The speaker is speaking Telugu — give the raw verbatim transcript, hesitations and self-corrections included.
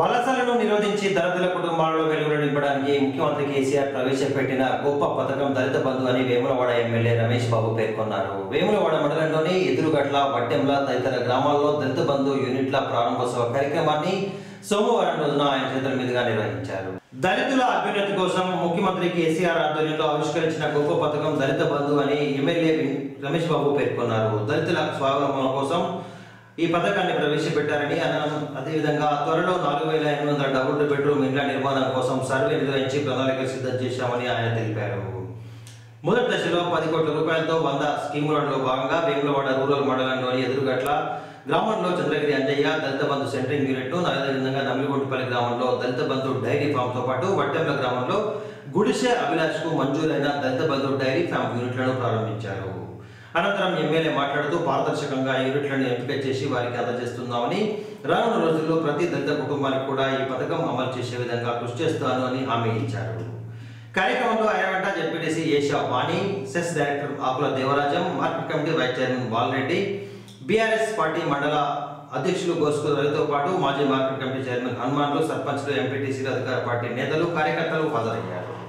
వలసలను నిరోధించి దళితుల కుటుంబాలలో వెలుగులు నింపడానికి ముఖ్యమంత్రి కేసీఆర్ ప్రవేశపెట్టిన గొప్ప పథకం దళిత బంధు అని వేములవాడ ఎమ్మెల్యే రమేష్ బాబు పేర్కొన్నారు. వేములవాడ మండలంలోని ఎదురుగట్ల, వట్టెంల తదితర గ్రామాల్లో దళిత బంధు యూనిట్ల ప్రారంభోత్సవ కార్యక్రమాన్ని సోమవారం రోజున ఆయన చేతుల మీదుగా నిర్వహించారు. దళితుల అభ్యున్నతి కోసం ముఖ్యమంత్రి కేసీఆర్ ఆధ్వర్యంలో ఆవిష్కరించిన గొప్ప పథకం దళిత బంధు అని ఎమ్మెల్యే రమేష్ బాబు పేర్కొన్నారు. దళితుల స్వావలంబన కోసం ఈ పథకాన్ని ప్రవేశపెట్టారని అన్నారు. అదేవిధంగా త్వరలో నాలుగు వేల ఎనిమిది వందల డబుల్ బెడ్రూమ్ ఇండ్ల నిర్మాణం కోసం సర్వే నిర్వహించి ప్రణాళిక సిద్ధం చేశామని ఆయన తెలిపారు. మొదటి దశలో పది కోట్ల రూపాయలతో వంద స్కీములలో భాగంగా వేములవాడ రూరల్ మండలంలోని ఎదురుగట్ల గ్రామంలో చంద్రగిరి అంజయ్య దళిత బంధు సెంటరింగ్ యూనిట్, అదేవిధంగా నమలగుడపల్లి గ్రామంలో దళిత బంధు డైరీ ఫామ్తో పాటు వట్టెంల గ్రామంలో గుడిసె అభిలాష్కు మంజూరైన దళిత బంధు డైరీ ఫామ్ యూనిట్లను ప్రారంభించారు. అనంతరం ఎమ్మెల్యే మాట్లాడుతూ పారదర్శకంగా యూనిట్లను ఎంపిక చేసి వారికి అందజేస్తున్నామని, రానున్న రోజుల్లో ప్రతి దళిత కుటుంబానికి కూడా ఈ పథకం అమలు చేసే విధంగా కృషి చేస్తాను అని హామీ ఇచ్చారు. కార్యక్రమంలో Iraventa ZPTC Esha Vani, CESS director Akula Devarajam, market committee vice chairman Balareddy, BRS party మండల అధ్యక్షులు గోస్కు రవితో పాటు మాజీ మార్కెట్ కమిటీ చైర్మన్ హనుమాన్లు, సర్పంచ్లు, ఎంపీటీసీలు, అధికార పార్టీ నేతలు, కార్యకర్తలు హాజరయ్యారు.